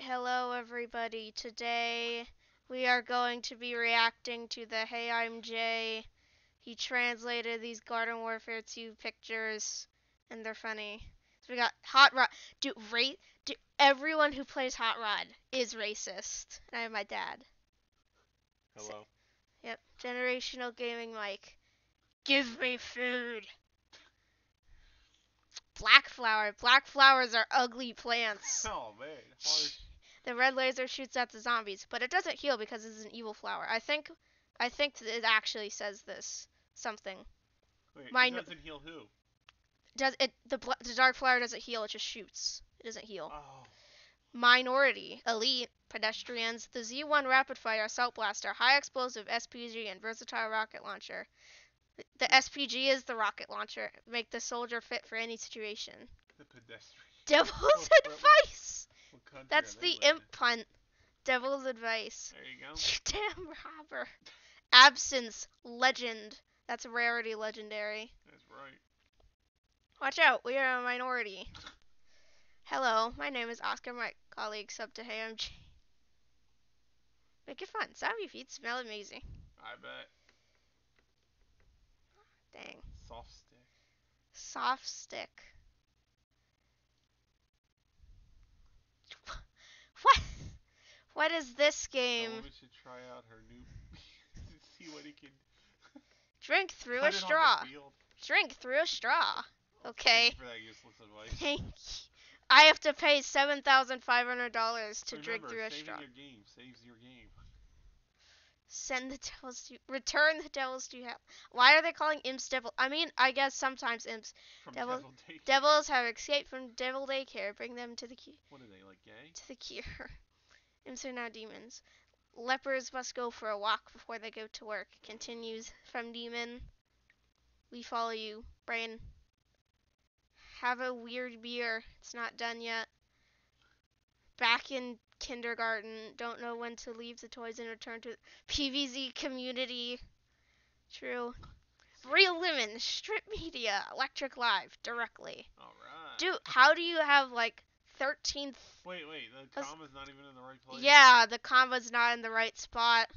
Alright, hello everybody. Today we are going to be reacting to the HeyMG. He translated these Garden Warfare 2 pictures and they're funny. So we got Hot Rod. Dude, everyone who plays Hot Rod is racist. And I have my dad. Hello. So, yep, Generational Gaming Mike. Give me food. Black flower. Black flowers are ugly plants. Oh, man. The red laser shoots at the zombies, but it doesn't heal because it's an evil flower. I think it actually says this. Something. Wait, it doesn't heal who? Does it? The dark flower doesn't heal, it just shoots. It doesn't heal. Oh. Minority. Elite. Pedestrians. The Z1 rapid fire assault blaster. High explosive SPG and versatile rocket launcher. The SPG is the rocket launcher. Make the soldier fit for any situation. The pedestrian. Devil's advice. That's the imp punt. Devil's advice. There you go. You damn robber. Absence. Legend. That's rarity legendary. That's right. Watch out. We are a minority. Hello. My name is Oscar. My colleague sub to HeyMG. Make it fun. Zombie feet smell amazing. I bet. Dang. Soft stick. Soft stick. What? What is this game? We should try out her new see what he can. Drink through a straw. Drink through a straw. Okay. Thank you for that useless advice. Thank you. I have to pay $7,500 to drink through a straw. Remember, saving your game saves your game. Send the devils to return the devils to hell. Why are they calling imps devil? I mean, I guess sometimes imps devils have escaped from devil daycare. Bring them to the cure. What are they, like, gay? To the cure. Imps are now demons. Lepers must go for a walk before they go to work. Continues from demon. We follow you, brain. Have a weird beer. It's not done yet. Back in kindergarten, don't know when to leave the toys and return to PVZ community. True. Real women, strip media, electric live, directly. Alright. Dude, how do you have like 13th? Wait, the comma's not even in the right place. Yeah, the comma's not in the right spot.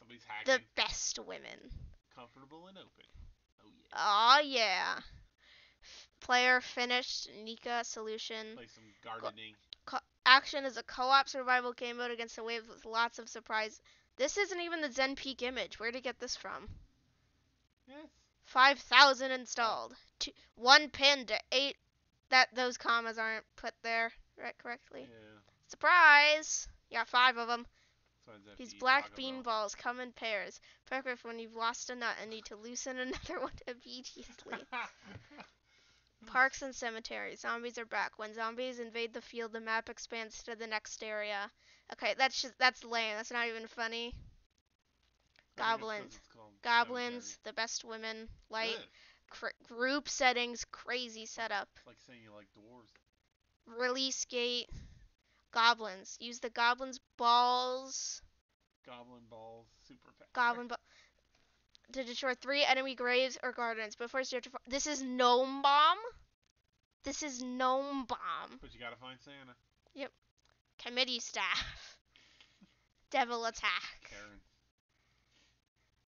Somebody's hacking. The best women. Comfortable and open. Oh yeah. Aw, yeah. Player finished Nika solution. Play some gardening. Action is a co-op survival game mode against the waves with lots of surprise. This isn't even the Zen Peak image. Where'd you get this from? Yes. 5,000 installed. 1 pin to 8. Those commas aren't put there correctly. Yeah. Surprise! You got 5 of them. These black bean balls come in pairs. Perfect when you've lost a nut and need to loosen another one obediently. Parks and cemeteries. Zombies are back. When zombies invade the field, the map expands to the next area. Okay, that's lame. That's not even funny. Goblins. Goblins, the best women, light, group settings, crazy setup. It's like saying you like dwarves. Release gate. Goblins. Use the goblins' balls. Goblin balls. Super power. Goblin balls. To destroy 3 enemy graves or gardens, but first you have to. This is Gnome Bomb. This is Gnome Bomb. But you gotta find Santa. Yep. Committee staff. Devil attack. Karen.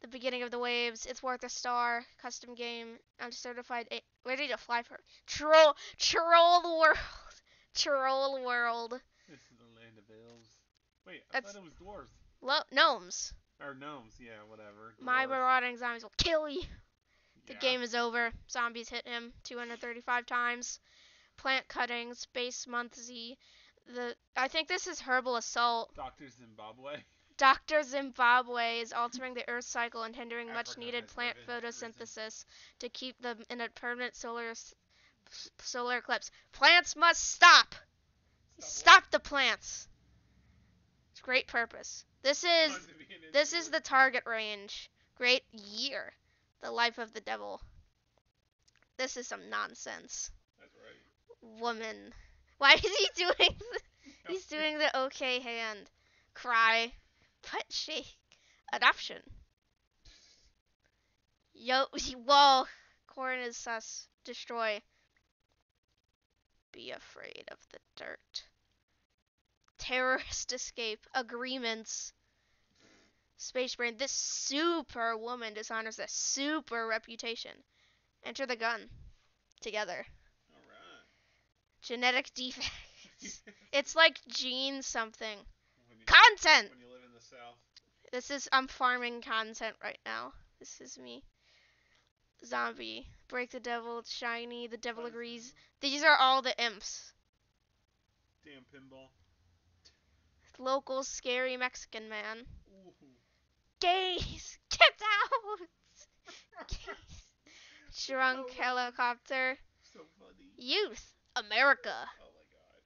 The beginning of the waves. It's worth a star. Custom game. I'm certified. Ready to fly for troll. Troll the world. Troll world. This is the land of elves. Wait, I thought it was dwarves. Gnomes. Or gnomes, yeah, whatever. My marauding zombies will kill you. The game is over. Zombies hit him 235 times. Plant cuttings, base month Z. I think this is herbal assault. Dr. Zimbabwe. Dr. Zimbabwe is altering the Earth cycle and hindering much-needed plant photosynthesis to keep them in a permanent solar eclipse. Plants must stop. Stop the plants. It's great purpose. This is the target range. Great year. The life of the devil. This is some nonsense. That's right. Woman. Why is he doing this? He's doing the okay hand. Cry. Butt shake. Adoption. Yo. Whoa. Corn is sus. Destroy. Be afraid of the dirt. terrorist escape agreements. Space Marine. This super woman dishonors a super reputation. Enter the gun. Together. Alright. Genetic defects. It's like gene something. Content! When you live in the South. This is, I'm farming content right now. This is me. Zombie. Break the devil. Shiny. The devil agrees. These are all the imps. Damn pinball. Local scary Mexican man. Ooh. Gays. Get out. Gays. Drunk so helicopter. So funny. Youth. America. Oh my god.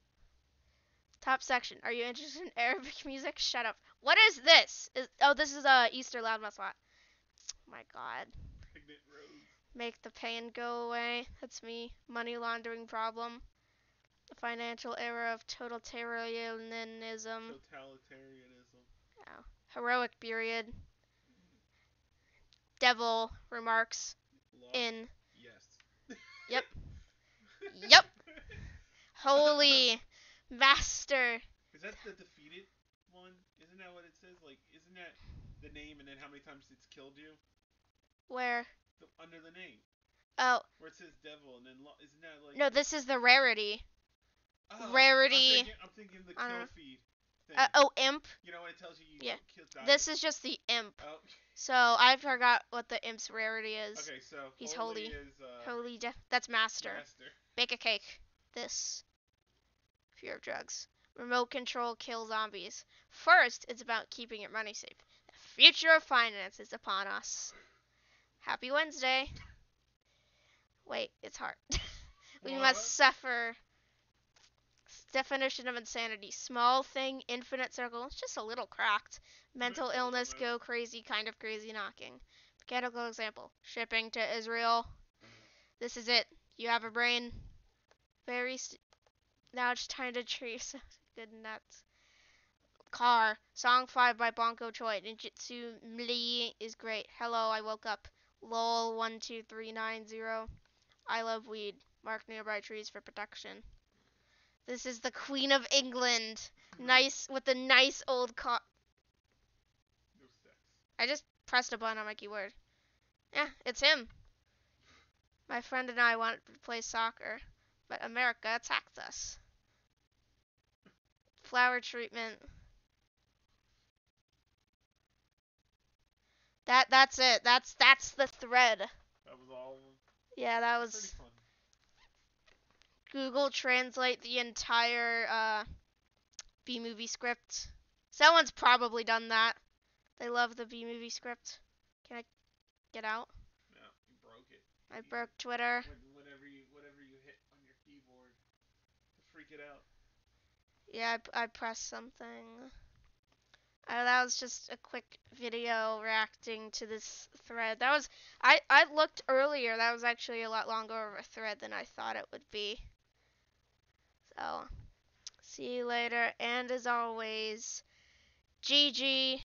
Top section. Are you interested in Arabic music? Shut up. What is this? This is Easter loudmouth lot. Oh my god. Pregnant Rose. Make the pain go away. That's me. Money laundering problem. The financial era of totalitarianism. Totalitarianism. Oh. Heroic period. Devil remarks. Love. In. Yes. Yep. Yep. Holy master. Is that the defeated one? Isn't that what it says? Like, isn't that the name and then how many times it's killed you? Where? Under the name. Oh. Where it says devil and then isn't that like? No, this is the rarity. Oh, rarity. I'm thinking the kill feed. Imp. You know when it tells you you kill. This is just the imp. Oh. So I forgot what the imp's rarity is. Okay, so he's holy. Is, holy death. That's master. Bake a cake. This. Fear of drugs. Remote control kill zombies. First, it's about keeping your money safe. The future of finance is upon us. Happy Wednesday. Wait, it's hard. We must suffer. Definition of insanity. Small thing, infinite circle. It's just a little cracked. Mental illness, go crazy, kind of crazy knocking. Mechanical example. Shipping to Israel. This is it. You have a brain. Now it's time to treat good nuts. Car. Song 5 by Bonko Choi. Ninjutsu Mlee is great. Hello, I woke up. LOL 12390. I love weed. Mark nearby trees for protection. This is the Queen of England. Nice, with the nice old car. No sex. I just pressed a button on my keyword. Yeah, it's him. My friend and I wanted to play soccer, but America attacked us. Flower treatment. That's it. That's the thread. That was all of them? Yeah, that was pretty fun. Google Translate the entire B-movie script. Someone's probably done that. They love the B-movie script. Can I get out? No, you broke it. I broke Twitter. Whatever you hit on your keyboard to freak it out. Yeah, I pressed something. That was just a quick video reacting to this thread. That was, I looked earlier. That was actually a lot longer of a thread than I thought it would be. So, see you later, and as always, GG.